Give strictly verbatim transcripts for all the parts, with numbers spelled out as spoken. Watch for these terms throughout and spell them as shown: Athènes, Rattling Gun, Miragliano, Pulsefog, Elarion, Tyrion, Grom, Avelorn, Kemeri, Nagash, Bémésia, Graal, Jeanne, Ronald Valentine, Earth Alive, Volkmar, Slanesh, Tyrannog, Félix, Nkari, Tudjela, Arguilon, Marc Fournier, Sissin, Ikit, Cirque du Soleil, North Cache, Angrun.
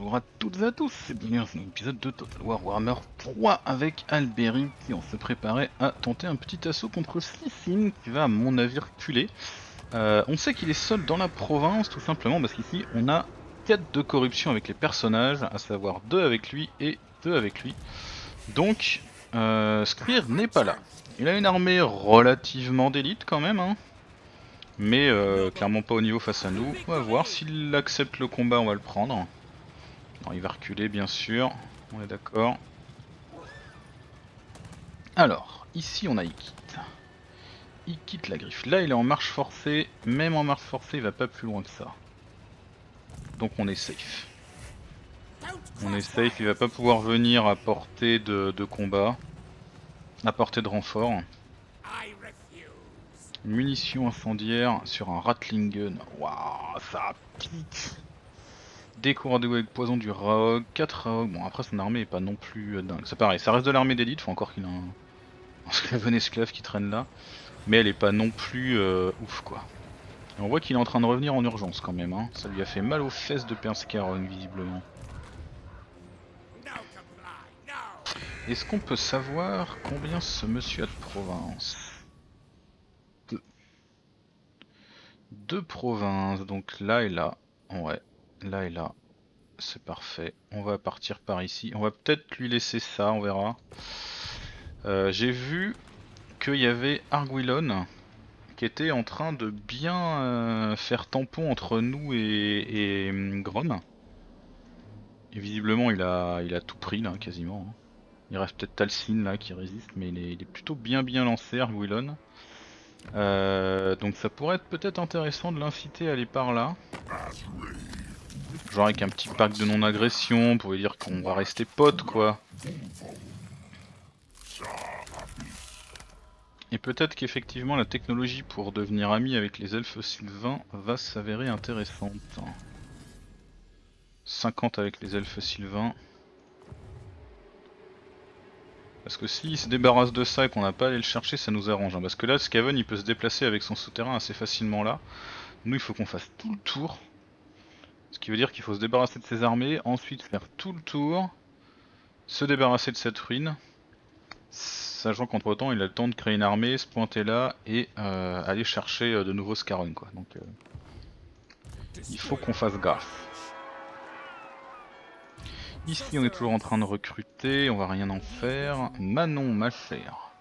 Bonjour à toutes et à tous, c'est bien un épisode de Total War Warhammer trois avec Alberic qui on se préparait à tenter un petit assaut contre Sissin qui va à mon avis reculer. Euh, on sait qu'il est seul dans la province tout simplement parce qu'ici on a quatre de corruption avec les personnages, à savoir deux avec lui et deux avec lui. Donc euh, Skir n'est pas là. Il a une armée relativement d'élite quand même hein. Mais euh, clairement pas au niveau face à nous. On va voir s'il accepte le combat, on va le prendre. Non, il va reculer bien sûr, on est d'accord. Alors, ici on a Ikit. Ikit la griffe. Là il est en marche forcée, même en marche forcée il va pas plus loin que ça. Donc on est safe. On est safe, il va pas pouvoir venir à portée de, de combat, à portée de renfort. Munitions incendiaires sur un Rattling Gun. Waouh, ça pique. Découragé avec poison du Raog, quatre Raog, bon après son armée est pas non plus dingue, c'est pareil, ça reste de l'armée d'élite, faut encore qu'il a un, un esclave qui traîne là, mais elle est pas non plus euh, ouf quoi. Et on voit qu'il est en train de revenir en urgence quand même, hein. Ça lui a fait mal aux fesses de Perscaron visiblement. Est-ce qu'on peut savoir combien ce monsieur a de province? Deux. Deux provinces, donc là et là, ouais. Là et là, c'est parfait. On va partir par ici. On va peut-être lui laisser ça, on verra. Euh, J'ai vu qu'il y avait Arguilon qui était en train de bien euh, faire tampon entre nous et, et Grom. Et visiblement, il a, il a tout pris là, quasiment. Il reste peut-être Talcine là qui résiste, mais il est, il est plutôt bien bien lancé, Arguilon. Euh, donc ça pourrait être peut-être intéressant de l'inciter à aller par là. Genre avec un petit pack de non-agression, on pouvait dire qu'on va rester potes quoi. Et peut-être qu'effectivement la technologie pour devenir ami avec les elfes sylvains va s'avérer intéressante. cinquante avec les elfes sylvains. Parce que s'il se débarrasse de ça et qu'on n'a pas à aller le chercher, ça nous arrange. Hein. Parce que là, Scaven il peut se déplacer avec son souterrain assez facilement là. Nous il faut qu'on fasse tout le tour. Ce qui veut dire qu'il faut se débarrasser de ses armées, ensuite faire tout le tour, se débarrasser de cette ruine, sachant qu'entre temps il a le temps de créer une armée, se pointer là et euh, aller chercher de nouveau Scaron quoi. Donc euh, il faut qu'on fasse gaffe. Ici on est toujours en train de recruter, on va rien en faire. Manon ma chère.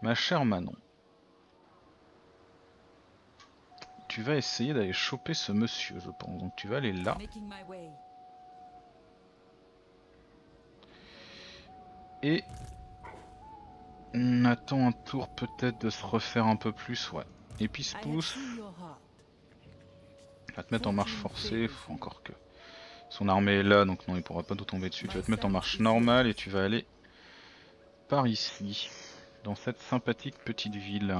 Ma chère Manon. Tu vas essayer d'aller choper ce monsieur je pense, donc tu vas aller là. Et on attend un tour peut-être de se refaire un peu plus, ouais. Et Pispousse, va te mettre en marche forcée, faut encore que son armée est là donc non il pourra pas nous tomber dessus. Tu vas te mettre en marche normale et tu vas aller par ici, dans cette sympathique petite ville.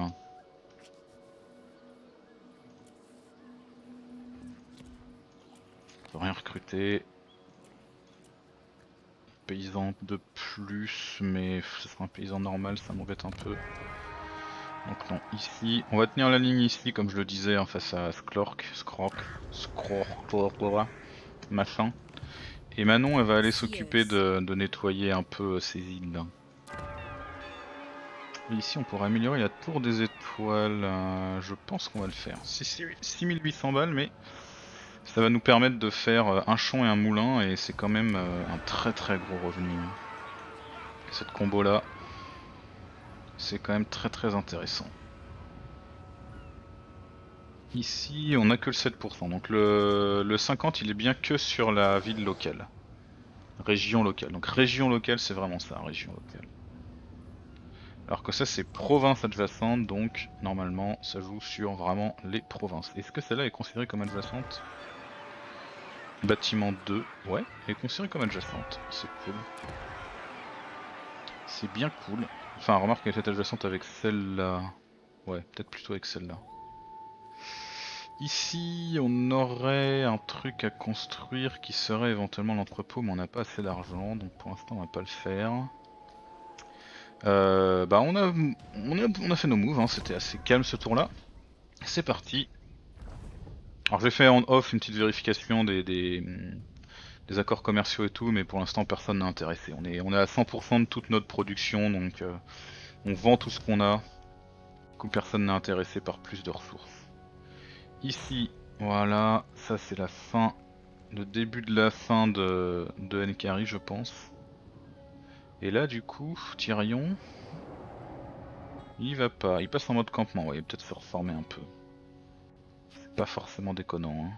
Rien recruter, paysan de plus, mais ce sera un paysan normal, ça m'embête un peu. Donc non, ici, on va tenir la ligne ici, comme je le disais, hein, face à Sklork, Skrok, Skrok, machin. Et Manon, elle va aller s'occuper de, de nettoyer un peu ces îles là. Et ici, on pourrait améliorer la tour des étoiles. Euh, je pense qu'on va le faire. six mille huit cents balles, mais ça va nous permettre de faire un champ et un moulin et c'est quand même un très très gros revenu. Cette combo là, c'est quand même très très intéressant. Ici on a que le sept pour cent, donc le, le cinquante il est bien que sur la ville locale. Région locale, donc région locale c'est vraiment ça, région locale. Alors que ça c'est province adjacente, donc normalement ça joue sur vraiment les provinces. Est-ce que celle-là est considérée comme adjacente ? Bâtiment deux, ouais, est considéré comme adjacente, c'est cool. C'est bien cool. Enfin, remarque qu'elle est adjacente avec celle-là. Ouais, peut-être plutôt avec celle-là. Ici, on aurait un truc à construire qui serait éventuellement l'entrepôt, mais on n'a pas assez d'argent, donc pour l'instant on va pas le faire. Euh, bah on a, on a, on a fait nos moves, hein, c'était assez calme ce tour-là. C'est parti. Alors j'ai fait en off une petite vérification des, des, des accords commerciaux et tout, mais pour l'instant personne n'est intéressé. On est, on est à cent pour cent de toute notre production, donc euh, on vend tout ce qu'on a. Du coup personne n'est intéressé par plus de ressources. Ici, voilà, ça c'est la fin, le début de la fin de, de Nkari je pense. Et là du coup, Tyrion, il va pas, il passe en mode campement, ouais, il va peut-être se reformer un peu. C'est pas forcément déconnant, hein.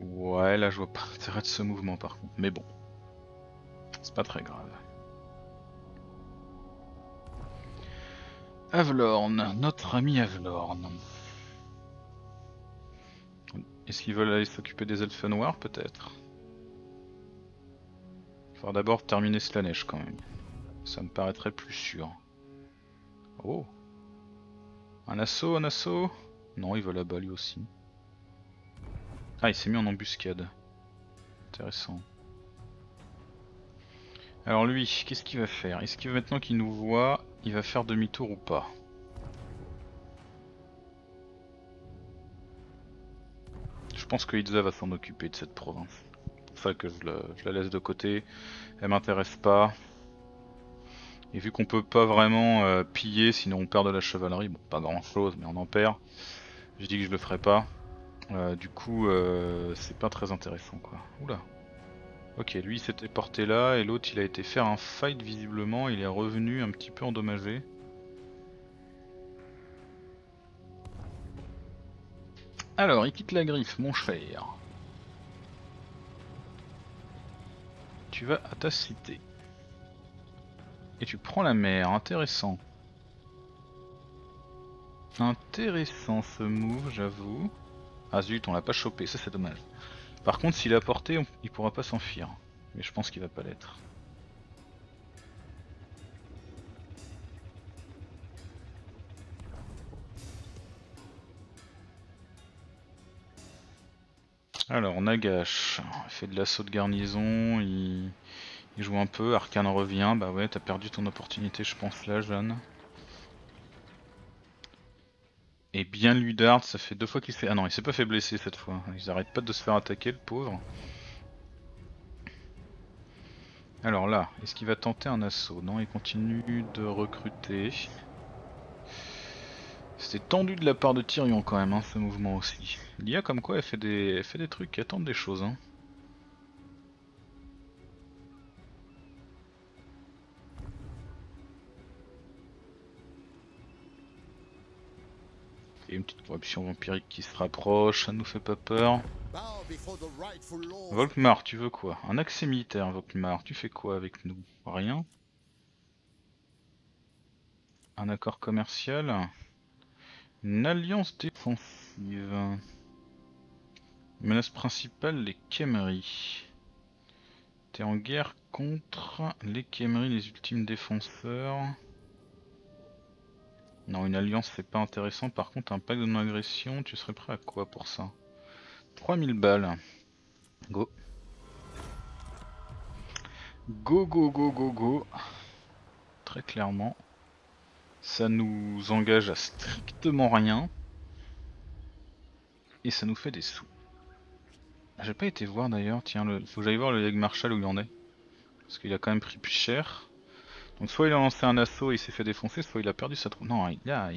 Ouais, là je vois pas l'intérêt de ce mouvement par contre, mais bon, c'est pas très grave. Avelorn, notre ami Avelorn. Est-ce qu'ils veulent aller s'occuper des Elfes Noirs peut-être? Faut d'abord terminer Slanesh quand même, ça me paraîtrait plus sûr. Oh, un assaut, un assaut. Non, il va là-bas lui aussi. Ah, il s'est mis en embuscade. Intéressant. Alors lui, qu'est-ce qu'il va faire? Est-ce qu'il veut maintenant qu'il nous voit, il va faire demi-tour ou pas? Je pense que Itza va s'en occuper de cette province. C'est pour ça que je, le, je la laisse de côté. Elle m'intéresse pas. Et vu qu'on peut pas vraiment euh, piller, sinon on perd de la chevalerie. Bon, pas grand chose, mais on en perd. Je dis que je le ferai pas. Euh, du coup euh, c'est pas très intéressant quoi. Oula. Ok, lui il s'était porté là et l'autre il a été faire un fight visiblement, il est revenu un petit peu endommagé. Alors il quitte la griffe mon cher. Tu vas à ta cité. Et tu prends la mer, intéressant. Intéressant ce move j'avoue. Ah zut, on l'a pas chopé, ça c'est dommage. Par contre, s'il a porté, on... il pourra pas s'enfuir. Mais je pense qu'il va pas l'être. Alors, Nagash, il fait de l'assaut de garnison, il... il joue un peu, Arcane revient, bah ouais, t'as perdu ton opportunité, je pense, là, Jeanne. Et bien Ludart, ça fait deux fois qu'il s'est... Ah non, il s'est pas fait blesser cette fois. Ils arrêtent pas de se faire attaquer, le pauvre. Alors là, est-ce qu'il va tenter un assaut? Non, il continue de recruter. C'était tendu de la part de Tyrion quand même, hein, ce mouvement aussi. L'I A comme quoi, elle fait des, elle fait des trucs, elle tente des choses. Hein. Une petite corruption vampirique qui se rapproche, ça nous fait pas peur. Volkmar, tu veux quoi? Un accès militaire, Volkmar, tu fais quoi avec nous? Rien. Un accord commercial. Une alliance défensive. Menace principale, les Kemeri. T'es en guerre contre les Kemeri, les ultimes défenseurs. Non, une alliance c'est pas intéressant, par contre un pacte de non-agression, tu serais prêt à quoi pour ça? Trois mille balles. Go. Go go go go go. Très clairement. Ça nous engage à strictement rien. Et ça nous fait des sous. J'ai pas été voir d'ailleurs, tiens, le... faut que j'aille voir le Leg Marshal où il en est. Parce qu'il a quand même pris plus cher. Donc soit il a lancé un assaut et il s'est fait défoncer, soit il a perdu sa troupe. Non, il a...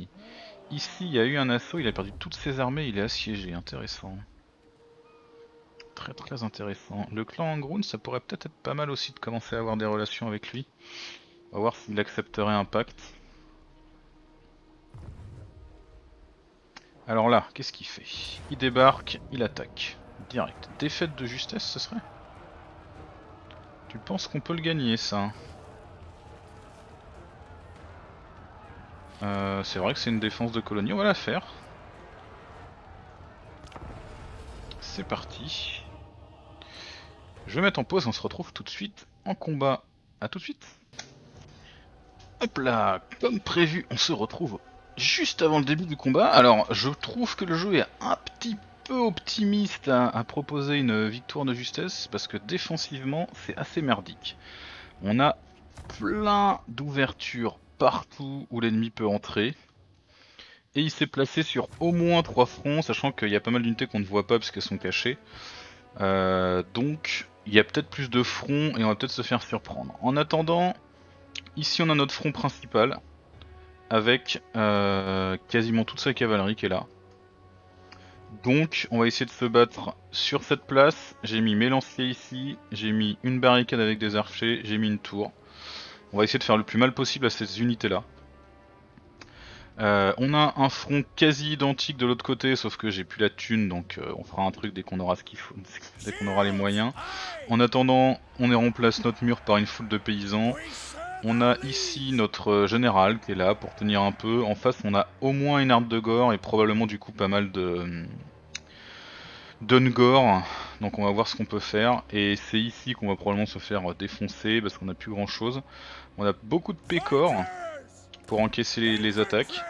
ici il y a eu un assaut, il a perdu toutes ses armées, il est assiégé, intéressant. Très très intéressant. Le clan Angrun, ça pourrait peut-être être pas mal aussi de commencer à avoir des relations avec lui. On va voir s'il accepterait un pacte. Alors là, qu'est-ce qu'il fait? Il débarque, il attaque. Direct. Défaite de justesse ce serait? Tu penses qu'on peut le gagner ça? Euh, c'est vrai que c'est une défense de colonie, on va la faire. C'est parti. Je vais mettre en pause, on se retrouve tout de suite en combat. A tout de suite. Hop là, comme prévu, on se retrouve juste avant le début du combat. Alors, je trouve que le jeu est un petit peu optimiste à, à proposer une victoire de justesse, parce que défensivement, c'est assez merdique. On a plein d'ouvertures partout où l'ennemi peut entrer et il s'est placé sur au moins trois fronts, sachant qu'il y a pas mal d'unités qu'on ne voit pas parce qu'elles sont cachées. Euh, donc il y a peut-être plus de fronts et on va peut-être se faire surprendre. En attendant, ici on a notre front principal, avec euh, quasiment toute sa cavalerie qui est là. Donc on va essayer de se battre sur cette place. J'ai mis mes lanciers ici, j'ai mis une barricade avec des archers, j'ai mis une tour. On va essayer de faire le plus mal possible à ces unités là. Euh, on a un front quasi identique de l'autre côté, sauf que j'ai plus la thune, donc euh, on fera un truc dès qu'on aura ce qu'il faut, dès qu'on aura les moyens. En attendant, on remplace notre mur par une foule de paysans. On a ici notre général qui est là pour tenir un peu. En face, on a au moins une arme de gore et probablement du coup pas mal de d'ungore. Donc on va voir ce qu'on peut faire. Et c'est ici qu'on va probablement se faire défoncer parce qu'on n'a plus grand chose. On a beaucoup de pécores pour encaisser les, les attaques,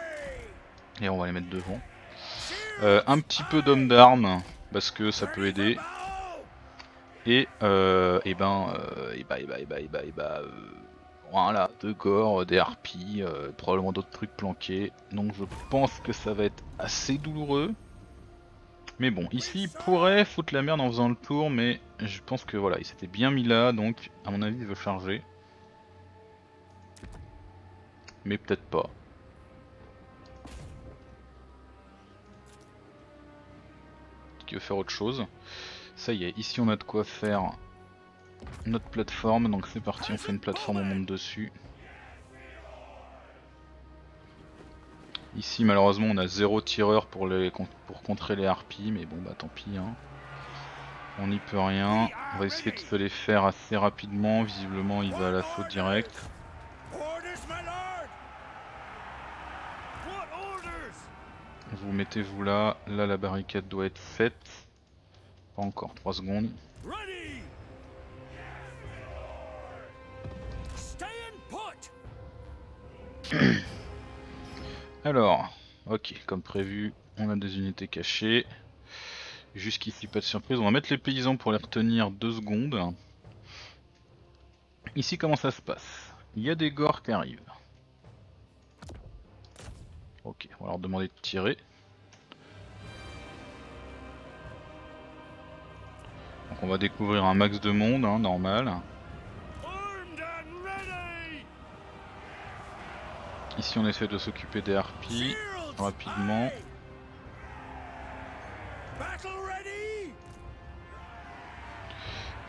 et on va les mettre devant. Euh, un petit peu d'hommes d'armes parce que ça peut aider. Et euh, et ben euh, et bah et bah et bah et bah, et bah euh, voilà, deux corps, des harpies, euh, probablement d'autres trucs planqués. Donc je pense que ça va être assez douloureux. Mais bon, ici il pourrait foutre la merde en faisant le tour, mais je pense que voilà, il s'était bien mis là, donc à mon avis il veut charger. Mais peut-être pas. Qui veut faire autre chose. Ça y est, ici on a de quoi faire notre plateforme, donc c'est parti, on fait une plateforme, on monte dessus. Ici malheureusement on a zéro tireur pour, les, pour contrer les harpies, mais bon bah tant pis hein. On n'y peut rien, on va essayer de se les faire assez rapidement, visiblement il va à l'assaut direct. Vous mettez-vous là, là la barricade doit être faite. Pas encore, trois secondes. Alors, ok, comme prévu, on a des unités cachées. Jusqu'ici, pas de surprise. On va mettre les paysans pour les retenir deux secondes. Ici, comment ça se passe? Il y a des gores qui arrivent. Ok, on va leur demander de tirer. Donc, on va découvrir un max de monde, hein, normal. Ici on essaie de s'occuper des harpies rapidement.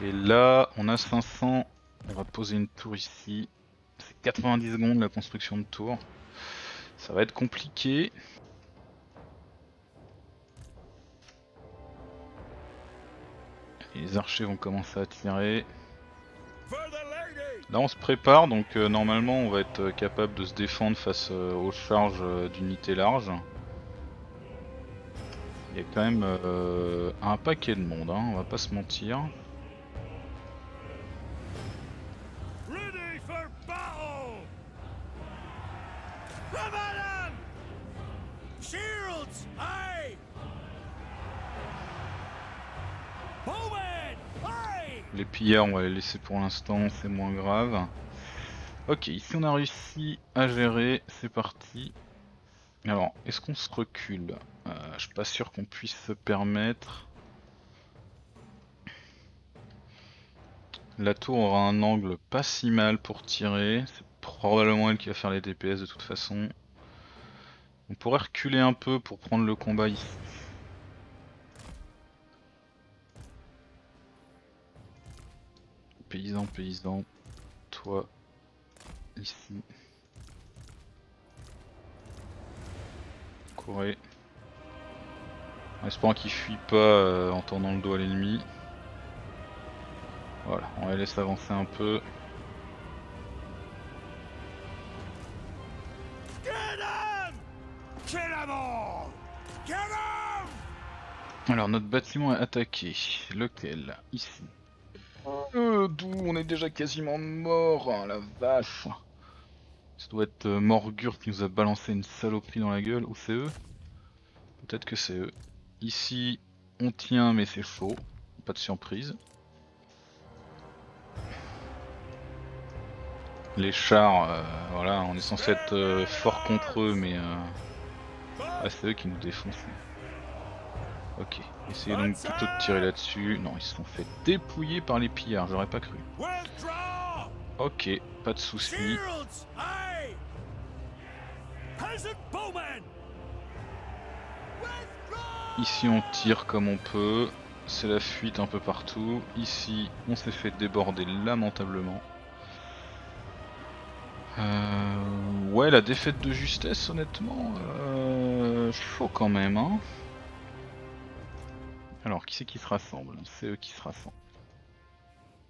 Et là on a cinq cents, on va poser une tour ici. C'est quatre-vingt-dix secondes la construction de tour. Ça va être compliqué. Les archers vont commencer à tirer. Là on se prépare, donc euh, normalement on va être euh, capable de se défendre face euh, aux charges euh, d'unités larges. Il y a quand même euh, un paquet de monde, hein, on va pas se mentir. Les pillards on va les laisser pour l'instant, c'est moins grave. Ok, ici on a réussi à gérer, c'est parti. Alors, est-ce qu'on se recule? euh, Je suis pas sûr qu'on puisse se permettre. La tour aura un angle pas si mal pour tirer, c'est probablement elle qui va faire les D P S de toute façon. On pourrait reculer un peu pour prendre le combat ici. Paysan, paysan, toi, ici, courez, en espérant qu'il fuit pas euh, en tournant le dos à l'ennemi. Voilà, on les laisse avancer un peu. Alors notre bâtiment est attaqué, lequel? Ici. Euh, D'où on est déjà quasiment mort, hein, la vache. Ça doit être euh, Morghur qui nous a balancé une saloperie dans la gueule, ou c'est eux? Peut-être que c'est eux. Ici, on tient mais c'est faux, pas de surprise. Les chars, euh, voilà, on est censé être euh, fort contre eux mais euh, Ah, c'est eux qui nous défoncent. Ok, essayez donc plutôt de tirer là-dessus. Non, ils se sont fait dépouiller par les pillards, j'aurais pas cru. Ok, pas de soucis. Ici on tire comme on peut, c'est la fuite un peu partout. Ici on s'est fait déborder lamentablement. Euh, ouais, la défaite de justesse honnêtement, euh, chaud quand même hein. Alors qui c'est qui se rassemble? C'est eux qui se rassemblent.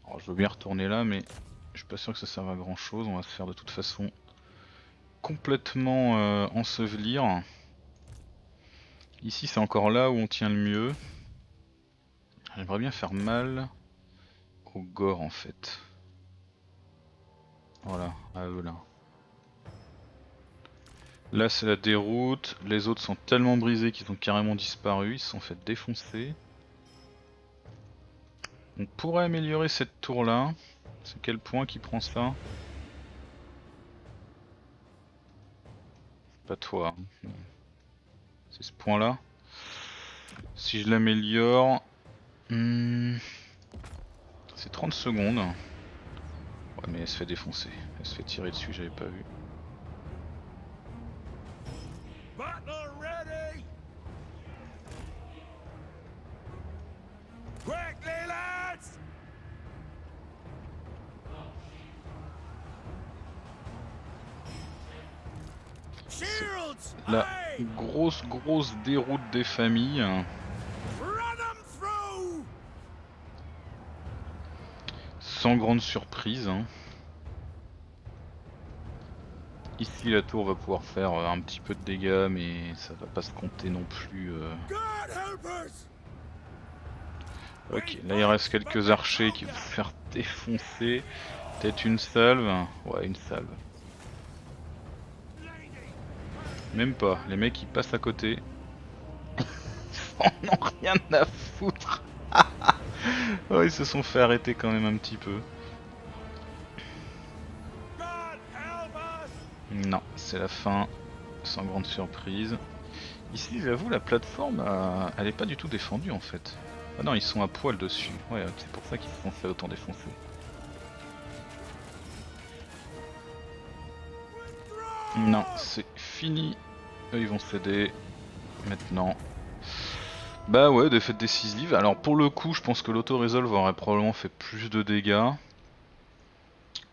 Alors je veux bien retourner là mais je suis pas sûr que ça serve à grand chose, on va se faire de toute façon complètement euh, ensevelir. Ici c'est encore là où on tient le mieux. J'aimerais bien faire mal au gore en fait. Voilà, à eux là. Là c'est la déroute, les autres sont tellement brisés qu'ils ont carrément disparu, ils se sont fait défoncer. On pourrait améliorer cette tour là. C'est quel point qui prend ça? C'est pas toi. Hein. C'est ce point là. Si je l'améliore... Hmm, c'est trente secondes. Ouais mais elle se fait défoncer. Elle se fait tirer dessus, j'avais pas vu. La grosse grosse déroute des familles. Sans grande surprise. Hein. Ici la tour va pouvoir faire euh, un petit peu de dégâts mais ça va pas se compter non plus. Euh... Ok, là il reste quelques archers qui vont se faire défoncer. Peut-être une salve. Ouais, une salve. Même pas, les mecs ils passent à côté. Ils n'en ont rien à foutre. Oh, ils se sont fait arrêter quand même un petit peu. Non, c'est la fin, sans grande surprise. Ici, j'avoue, la plateforme, euh, elle est pas du tout défendue en fait. Ah non, ils sont à poil dessus. Ouais, c'est pour ça qu'ils se sont fait autant défoncer. Non, c'est fini. Eux, ils vont céder maintenant. Bah ouais, défaite décisive. Alors pour le coup, je pense que l'auto-résolve aurait probablement fait plus de dégâts.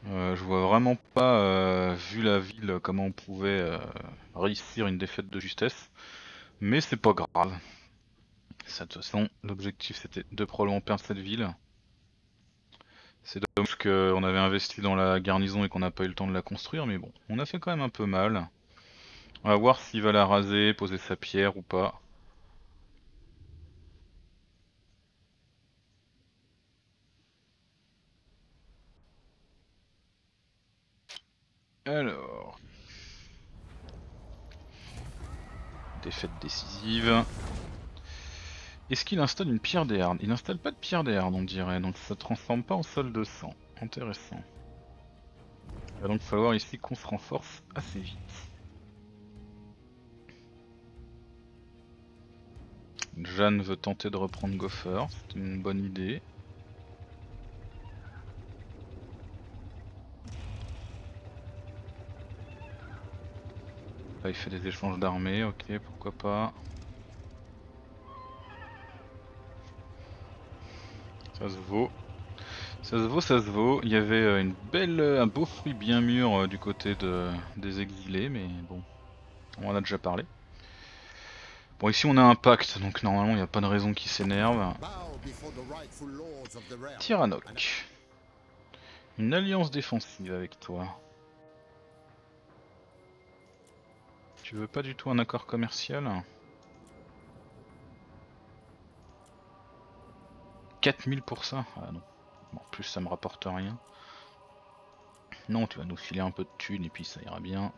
Euh, je vois vraiment pas, euh, vu la ville, comment on pouvait euh, réussir une défaite de justesse. Mais c'est pas grave. Ça, de toute façon, l'objectif c'était de probablement perdre cette ville. C'est dommage qu'on avait investi dans la garnison et qu'on n'a pas eu le temps de la construire, mais bon, on a fait quand même un peu mal. On va voir s'il va la raser, poser sa pierre ou pas. Alors... Défaite décisive... Est-ce qu'il installe une pierre des hardes? Il n'installe pas de pierre des hardes on dirait, donc ça ne transforme pas en sol de sang. Intéressant. Il va donc falloir ici qu'on se renforce assez vite. Jeanne veut tenter de reprendre Gopher, c'est une bonne idée. Là, il fait des échanges d'armées, ok, pourquoi pas. Ça se vaut, ça se vaut, ça se vaut. Il y avait une belle, un beau fruit bien mûr du côté de, des exilés, mais bon, on en a déjà parlé. Bon, ici on a un pacte, donc normalement il n'y a pas de raison qu'il s'énerve. Tyrannog, une alliance défensive avec toi. Tu veux pas du tout un accord commercial? quatre mille pour ça? Ah non, bon, en plus ça me rapporte rien. Non, tu vas nous filer un peu de thunes et puis ça ira bien. De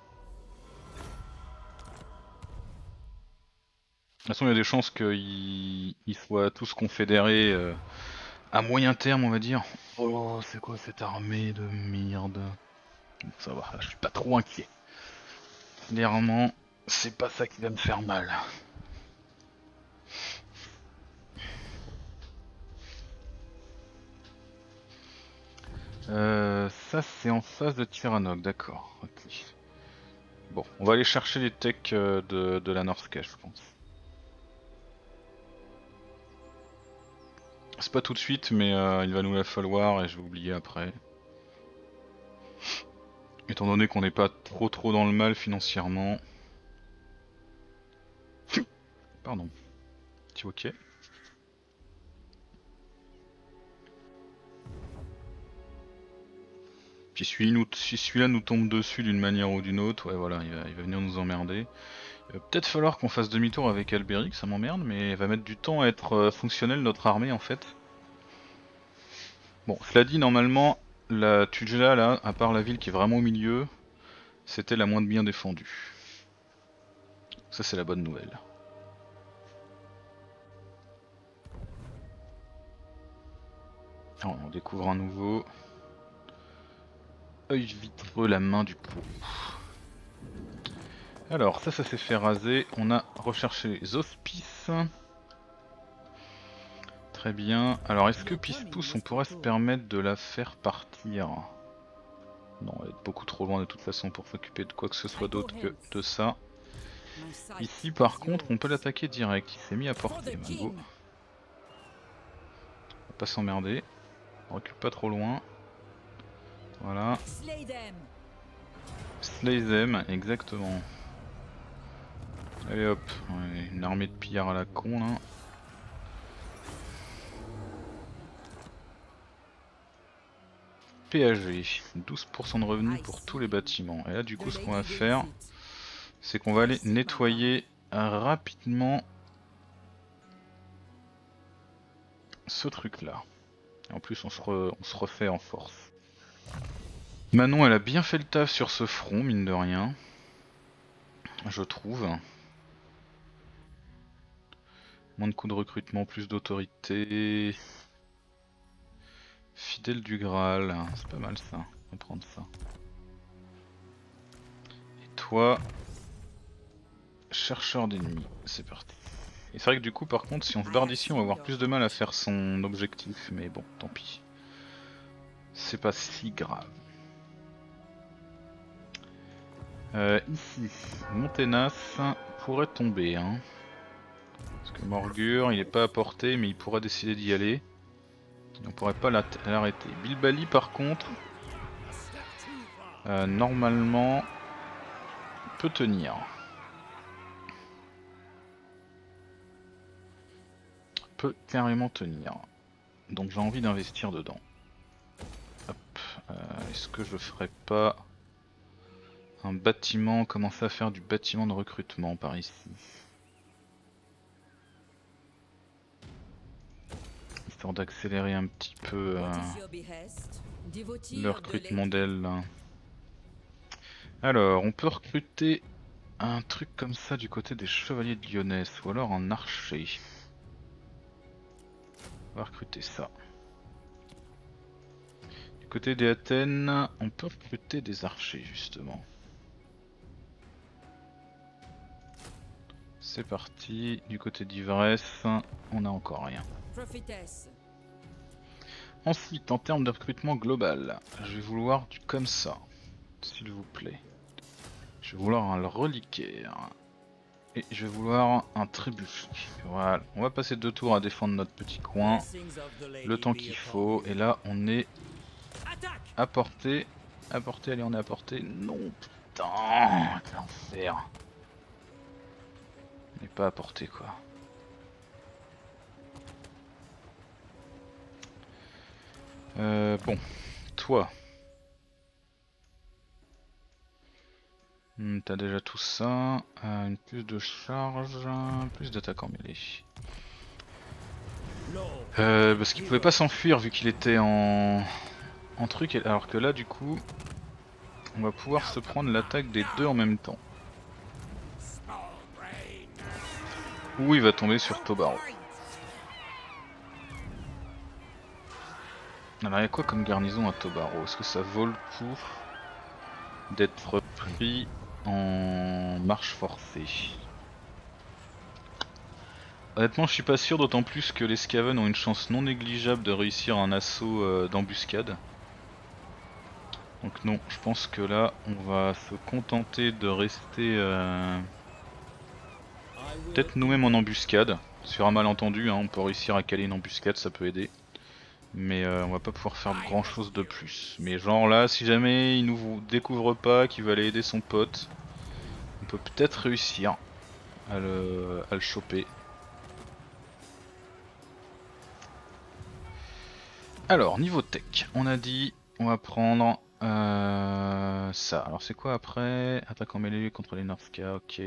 toute façon il y a des chances qu'ils soient tous confédérés euh, à moyen terme on va dire. Oh c'est quoi cette armée de merde? Donc, ça va, là, je suis pas trop inquiet. Clairement C'est pas ça qui va me faire mal. Euh, ça c'est en face de Tyrannog, d'accord. Okay. Bon, on va aller chercher les techs de, de la North Cache, je pense. C'est pas tout de suite, mais euh, il va nous la falloir et je vais oublier après. Étant donné qu'on n'est pas trop trop dans le mal financièrement. Pardon. Petit ok. Si celui-là si celui nous tombe dessus d'une manière ou d'une autre, ouais voilà, il va, il va venir nous emmerder. Il va peut-être falloir qu'on fasse demi-tour avec Alberic, ça m'emmerde, mais il va mettre du temps à être euh, fonctionnel notre armée en fait. Bon, cela dit, normalement, la Tudjela là, à part la ville qui est vraiment au milieu, c'était la moins bien défendue. Ça c'est la bonne nouvelle. Oh, on découvre un nouveau... Œil vitreux, la main du pot. Alors ça, ça s'est fait raser. On a recherché les hospices. Très bien. Alors est-ce que Pispousse, on pourrait se permettre de la faire partir? Non, elle est beaucoup trop loin de toute façon pour s'occuper de quoi que ce soit d'autre que de ça. Ici par contre, on peut l'attaquer direct. Il s'est mis à portée. Go. On va pas s'emmerder. On recule pas trop loin. Voilà. Slay them. Slay them, exactement. Allez hop, ouais, une armée de pillards à la con là. P A G, douze pour cent de revenus pour tous les bâtiments. Et là du coup ce qu'on va faire, c'est qu'on va aller nettoyer rapidement ce truc là. Et en plus on se, re, on se refait en force. Manon, elle a bien fait le taf sur ce front, mine de rien, je trouve. Moins de coûts de recrutement, plus d'autorité. Fidèle du Graal, c'est pas mal ça, on va prendre ça. Et toi, chercheur d'ennemis, c'est parti. Et c'est vrai que du coup, par contre, si on se barre d'ici, on va avoir plus de mal à faire son objectif, mais bon, tant pis. C'est pas si grave. Euh, ici, Montenas pourrait tomber. Hein. Parce que Morghur, il est pas à portée, mais il pourrait décider d'y aller. On pourrait pas l'arrêter. Bilbali, par contre, euh, normalement, peut tenir. Peut carrément tenir. Donc j'ai envie d'investir dedans. Euh, Est-ce que je ferais pas un bâtiment, commencer à faire du bâtiment de recrutement par ici? Histoire d'accélérer un petit peu euh, le recrutement d'elle. Alors, on peut recruter un truc comme ça du côté des chevaliers de Lyonesse ou alors un archer. On va recruter ça. Côté des Athènes, on peut recruter des archers justement. C'est parti, du côté d'Ivresse, on n'a encore rien. Ensuite, en termes de recrutement global, je vais vouloir du comme ça, s'il vous plaît. Je vais vouloir un reliquaire. Et je vais vouloir un trébuchet. Voilà, on va passer deux tours à défendre notre petit coin, le temps qu'il faut, et là on est... Apporter, apporter, allez on est à portée. Non putain, l'enfer. On n'est pas à portée quoi. Euh, bon, toi. Hmm, t'as déjà tout ça. Euh, une plus de charge, plus d'attaque en mêlée. Euh, parce qu'il pouvait pas s'enfuir vu qu'il était en... En truc, alors que là du coup on va pouvoir se prendre l'attaque des deux en même temps. Ou il va tomber sur Tobaro. Alors il y a quoi comme garnison à Tobaro? Est-ce que ça vaut le coup d'être pris en marche forcée. Honnêtement je suis pas sûr, d'autant plus que les Scaven ont une chance non négligeable de réussir un assaut euh, d'embuscade. Donc non, je pense que là on va se contenter de rester euh, peut-être nous-mêmes en embuscade. Sur un malentendu, hein, on peut réussir à caler une embuscade, ça peut aider. Mais euh, on va pas pouvoir faire grand chose de plus. Mais genre là, si jamais il nous découvre pas, qu'il va aller aider son pote, on peut peut-être réussir à le, à le choper. Alors, niveau tech, on a dit, on va prendre euh, ça. Alors c'est quoi après? Attaque en mêlée contre les North Cache, ok.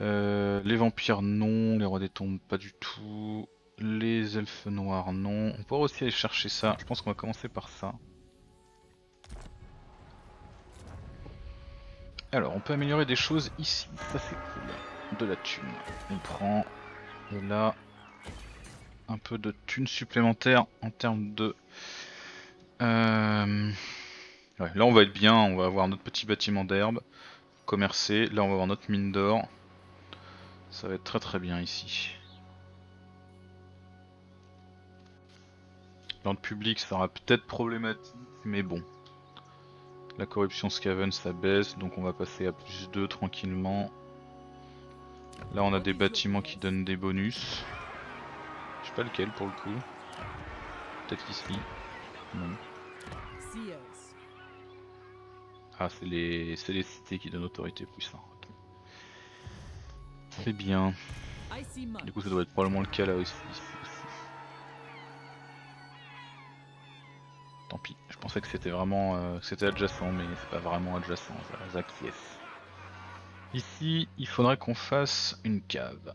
Euh, les vampires non, les rois des tombes pas du tout, les elfes noirs non. On pourra aussi aller chercher ça, je pense qu'on va commencer par ça. Alors on peut améliorer des choses ici, ça c'est cool, de la thune. On prend et là... un peu de thunes supplémentaires en termes de... Euh... Ouais, là on va être bien, on va avoir notre petit bâtiment d'herbe, commercer, là on va avoir notre mine d'or. Ça va être très très bien ici. Dans le public ça aura peut-être problématique, mais bon. La corruption Scaven ça baisse, donc on va passer à plus deux tranquillement. Là on a des bâtiments qui donnent des bonus. Je sais pas lequel pour le coup. Peut-être ici. Non. Ah, c'est les... les cités qui donnent autorité plus ça. C'est bien. Du coup, ça doit être probablement le cas là aussi. Tant pis. Je pensais que c'était vraiment... Euh, que c'était adjacent, mais c'est pas vraiment adjacent. J'acquiesce. Ici, il faudrait qu'on fasse une cave.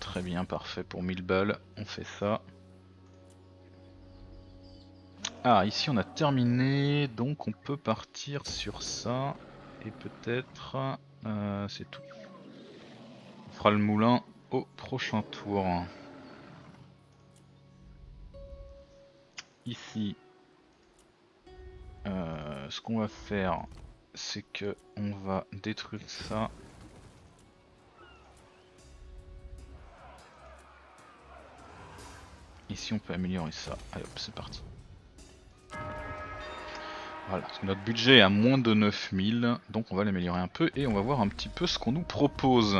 Très bien, parfait, pour mille balles, on fait ça. Ah, ici on a terminé, donc on peut partir sur ça, et peut-être, euh, c'est tout. On fera le moulin au prochain tour. Ici, euh, ce qu'on va faire, c'est que on va détruire ça. Ici on peut améliorer ça, allez hop c'est parti. Voilà, parce que notre budget est à moins de neuf mille, donc on va l'améliorer un peu et on va voir un petit peu ce qu'on nous propose.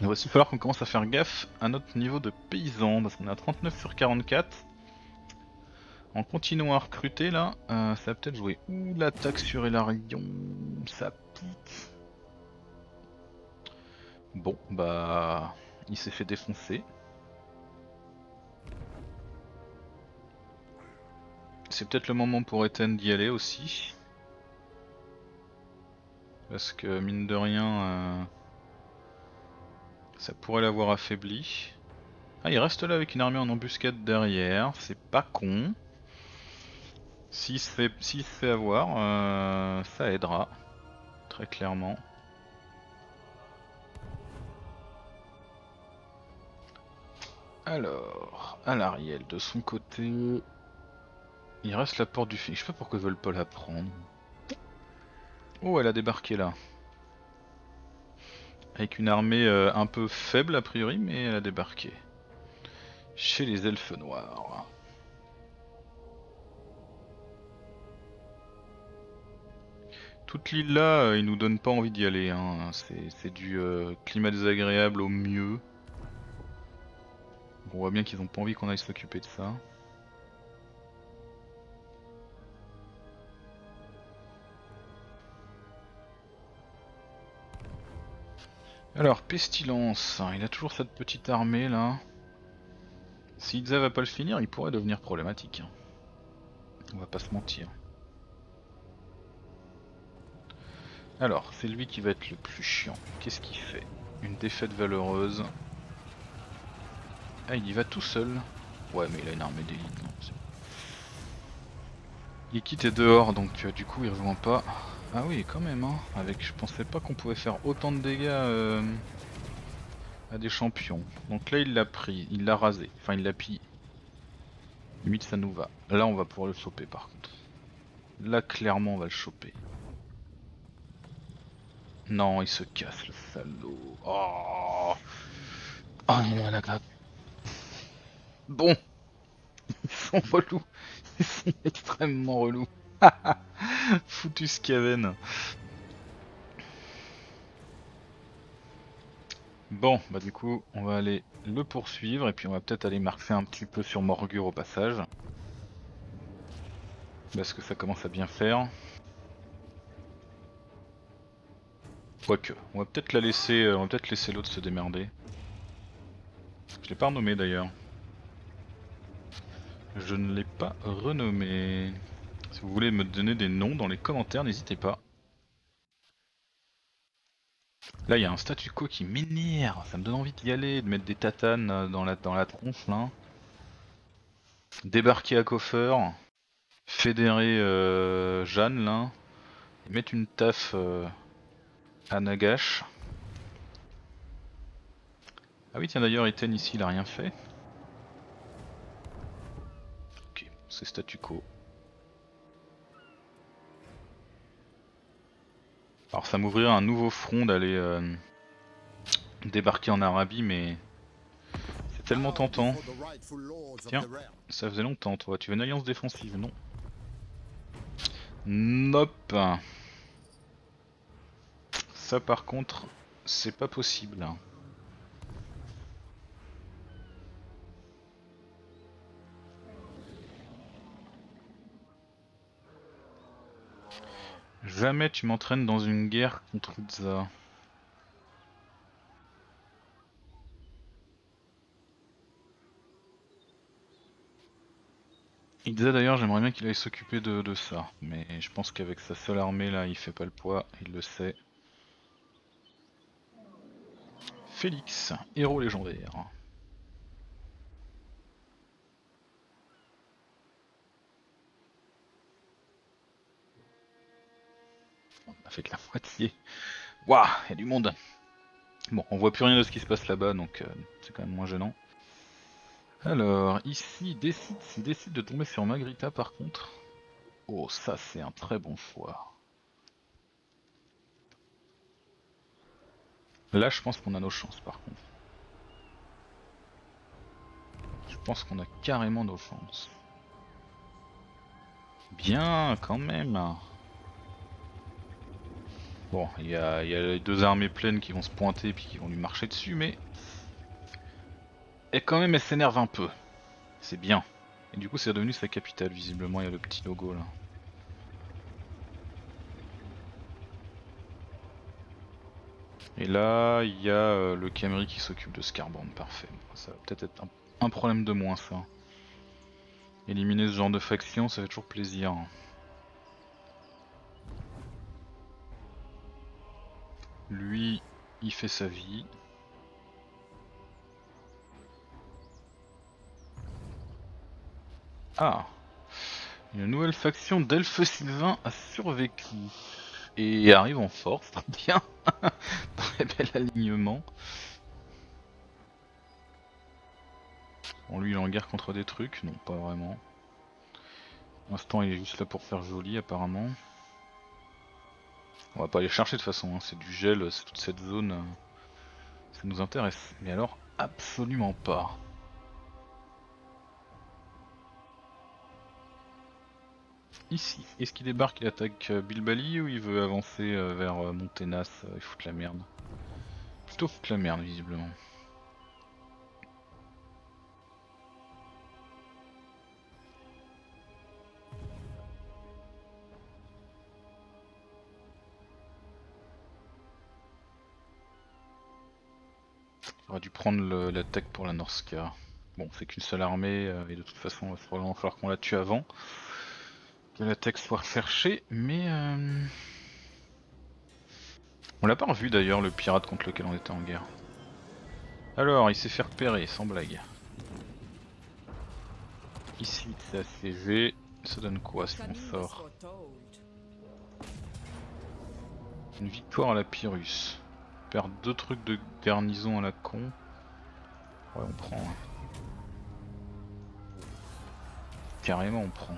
Il va aussi falloir qu'on commence à faire gaffe à notre niveau de paysan, parce qu'on est à trente-neuf sur quarante-quatre. En continuant à recruter là, euh, ça va peut-être jouer. Ouh, l'attaque sur Elarion, ça pique. Bon bah il s'est fait défoncer. C'est peut-être le moment pour Ethan d'y aller aussi. Parce que mine de rien euh, ça pourrait l'avoir affaibli. Ah il reste là avec une armée en embuscade derrière, c'est pas con. S'il se fait, s'il se fait avoir, euh, ça aidera. Très clairement. Alors, à l'Ariel, de son côté, il reste la porte du Phénix. Je sais pas pourquoi ils veulent pas la prendre. Oh, elle a débarqué là. Avec une armée euh, un peu faible a priori, mais elle a débarqué. Chez les elfes noirs. Toute l'île là, euh, ils nous donnent pas envie d'y aller. Hein. C'est du euh, climat désagréable au mieux. On voit bien qu'ils n'ont pas envie qu'on aille s'occuper de ça. Alors, Pestilence, il a toujours cette petite armée là. Si Itza va pas le finir, il pourrait devenir problématique. On va pas se mentir. Alors, c'est lui qui va être le plus chiant. Qu'est-ce qu'il fait? Une défaite valeureuse. Ah il y va tout seul. Ouais mais il a une armée d'élite, non. Ikit est dehors donc euh, du coup il rejoint pas. Ah oui quand même hein. Avec je pensais pas qu'on pouvait faire autant de dégâts euh, à des champions. Donc là il l'a pris, il l'a rasé, enfin il l'a pillé. Limite ça nous va. Là on va pouvoir le choper par contre. Là clairement on va le choper. Non, il se casse le salaud. Oh, oh non, la grappe. Bon. Ils sont relous. Ils sont extrêmement relous. Foutu Scaven. Bon, bah du coup, on va aller le poursuivre et puis on va peut-être aller marquer un petit peu sur Morghur au passage. Parce que ça commence à bien faire. Quoique, on va peut-être la laisser, on va peut-être laisser l'autre se démerder. Je l'ai pas renommé d'ailleurs. Je ne l'ai pas renommé. Si vous voulez me donner des noms dans les commentaires, n'hésitez pas. Là il y a un statu quo qui m'énerve, ça me donne envie d'y aller, de mettre des tatanes dans la, dans la tronche là. Débarquer à Gopher, fédérer euh, Jeanne là, et mettre une taffe... Euh, à Nagash. Ah oui tiens d'ailleurs Eten ici il a rien fait. Ok, c'est statu quo. Alors ça m'ouvrirait un nouveau front d'aller euh, débarquer en Arabie mais c'est tellement tentant. Tiens, ça faisait longtemps toi, tu veux une alliance défensive? Non. Nope. Ça par contre, c'est pas possible. Jamais tu m'entraînes dans une guerre contre Itza. Itza d'ailleurs, j'aimerais bien qu'il aille s'occuper de, de ça. Mais je pense qu'avec sa seule armée là, il fait pas le poids, il le sait. Félix, héros légendaire. On a fait que la moitié. Waouh, il y a du monde. Bon, on voit plus rien de ce qui se passe là-bas, donc euh, c'est quand même moins gênant. Alors, ici, il décide, il décide de tomber sur Magrita par contre. Oh, ça c'est un très bon choix. Là je pense qu'on a nos chances par contre. Je pense qu'on a carrément nos chances. Bien quand même. Bon, il y, y a les deux armées pleines qui vont se pointer et puis qui vont lui marcher dessus mais... Et quand même elle s'énerve un peu. C'est bien. Et du coup c'est devenu sa capitale visiblement, il y a le petit logo là. Et là, il y a euh, le Kemeri qui s'occupe de Scarborn, parfait. Ça va peut-être être un, un problème de moins, ça. Éliminer ce genre de faction, ça fait toujours plaisir. Lui, il fait sa vie. Ah, une nouvelle faction d'elfes sylvains a survécu. Et arrive en force, très bien. Très bel alignement. Bon, lui il est en guerre contre des trucs, non pas vraiment. Pour l'instant il est juste là pour faire joli apparemment. On va pas les chercher de toute façon, hein. C'est du gel, c'est toute cette zone. Euh, ça nous intéresse, mais alors absolument pas. Ici, est-ce qu'il débarque, il attaque Bilbali ou il veut avancer vers Montenas et foutre la merde? Plutôt foutre la merde visiblement. J'aurais dû prendre l'attaque pour la North Cache. Bon, c'est qu'une seule armée et de toute façon il va probablement falloir qu'on la tue avant. Que l'attaque soit recherchée, mais euh... on l'a pas revu d'ailleurs le pirate contre lequel on était en guerre. Alors il s'est fait repérer, sans blague. Ici c'est A C V, ça donne quoi si on sort? Une victoire à la Pyrrhus. On perd deux trucs de garnison à la con. Ouais on prend. Hein. carrément on prend.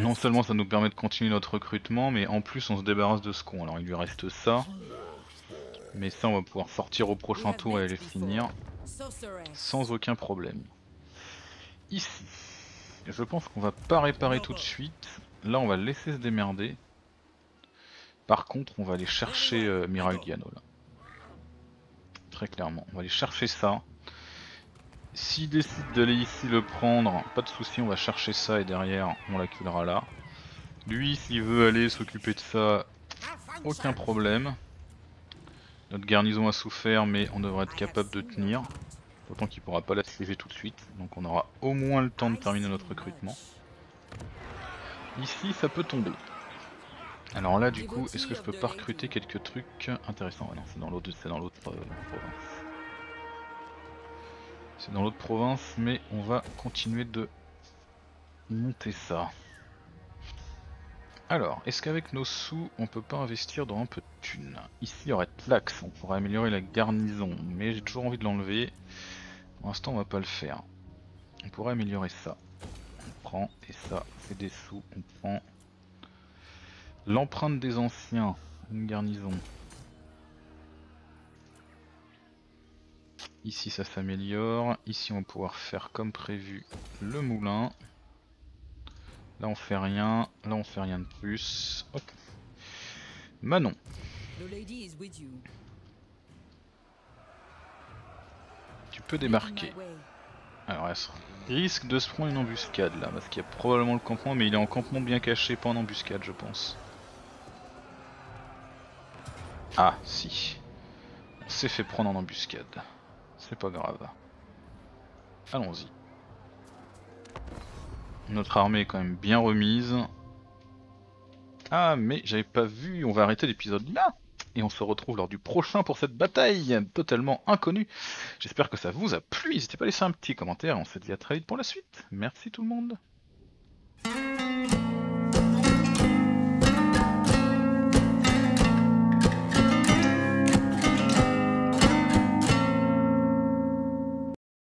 Non seulement ça nous permet de continuer notre recrutement, mais en plus on se débarrasse de ce con. Alors il lui reste ça, mais ça on va pouvoir sortir au prochain tour et aller finir sans aucun problème. Ici, je pense qu'on va pas réparer tout de suite. Là on va le laisser se démerder. Par contre on va aller chercher euh, Miragliano là. Très clairement, on va aller chercher ça. S'il décide d'aller ici le prendre, pas de souci, on va chercher ça et derrière on l'acculera là. Lui s'il veut aller s'occuper de ça, aucun problème. Notre garnison a souffert mais on devrait être capable de tenir. Autant qu'il pourra pas la siéger tout de suite, donc on aura au moins le temps de terminer notre recrutement. Ici ça peut tomber. Alors là du coup, est-ce que je peux pas recruter quelques trucs intéressants? Ah non, c'est dans l'autre c'est dans l'autre euh, province. C'est dans l'autre province, mais on va continuer de monter ça. Alors, est-ce qu'avec nos sous, on peut pas investir dans un peu de thunes? Ici, il y aurait l'axe, on pourrait améliorer la garnison, mais j'ai toujours envie de l'enlever. Pour l'instant, on va pas le faire. On pourrait améliorer ça. On prend, et ça, c'est des sous, on prend. L'empreinte des anciens, une garnison. Ici ça s'améliore, ici on va pouvoir faire comme prévu le moulin. Là on fait rien, là on fait rien de plus. Hop. Manon. Tu peux débarquer. Alors elle risque de se prendre une embuscade là, parce qu'il y a probablement le campement, mais il est en campement bien caché, pas en embuscade je pense. Ah si. On s'est fait prendre en embuscade. C'est pas grave. Allons-y. Notre armée est quand même bien remise. Ah mais j'avais pas vu, on va arrêter l'épisode là. Et on se retrouve lors du prochain pour cette bataille totalement inconnue. J'espère que ça vous a plu, n'hésitez pas à laisser un petit commentaire. On se dit à très vite pour la suite. Merci tout le monde.